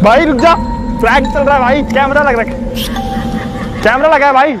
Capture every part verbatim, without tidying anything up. भाई रुक जा, फ्लैग चल रहा है भाई, कैमरा लग रहा है, कैमरा लगा है भाई।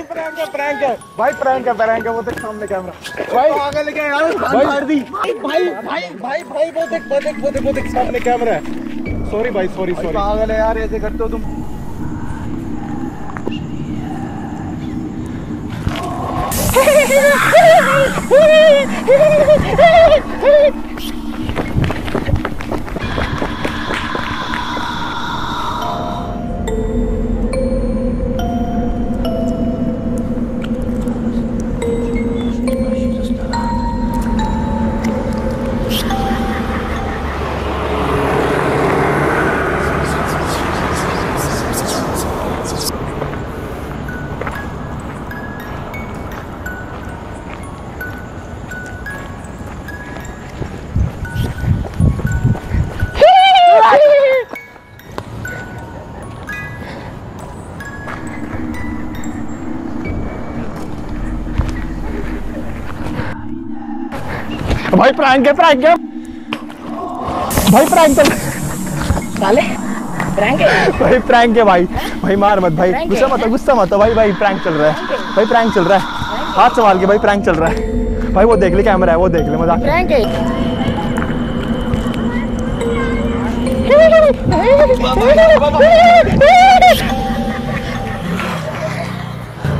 भाई प्रैंक है, प्रैंक है भाई, प्रैंक है, प्रैंक है। वो देख सामने कैमरा भाई, आगे लेके यार मार दी भाई भाई भाई भाई, भाई वो देख वो देख वो देख वो देख सामने कैमरा है। सॉरी भाई, सॉरी सॉरी, पागल है यार, ऐसे करते हो तुम। भाई प्रैंक है, प्रैंक है भाई, प्रैंक है साले, प्रैंक है भाई, प्रैंक है भाई भाई, मार मत भाई, गुस्सा मत गुस्सा मत भाई भाई, प्रैंक चल रहा है भाई, प्रैंक चल रहा है, हाथ संभाल के भाई, प्रैंक चल रहा है भाई। वो देख ले कैमरा है, वो देख ले, मजाक प्रैंक है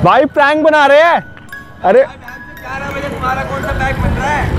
भाई, प्रैंक बना रहे हैं। अरे तुम्हारा कौन सा बैग बन रहा है?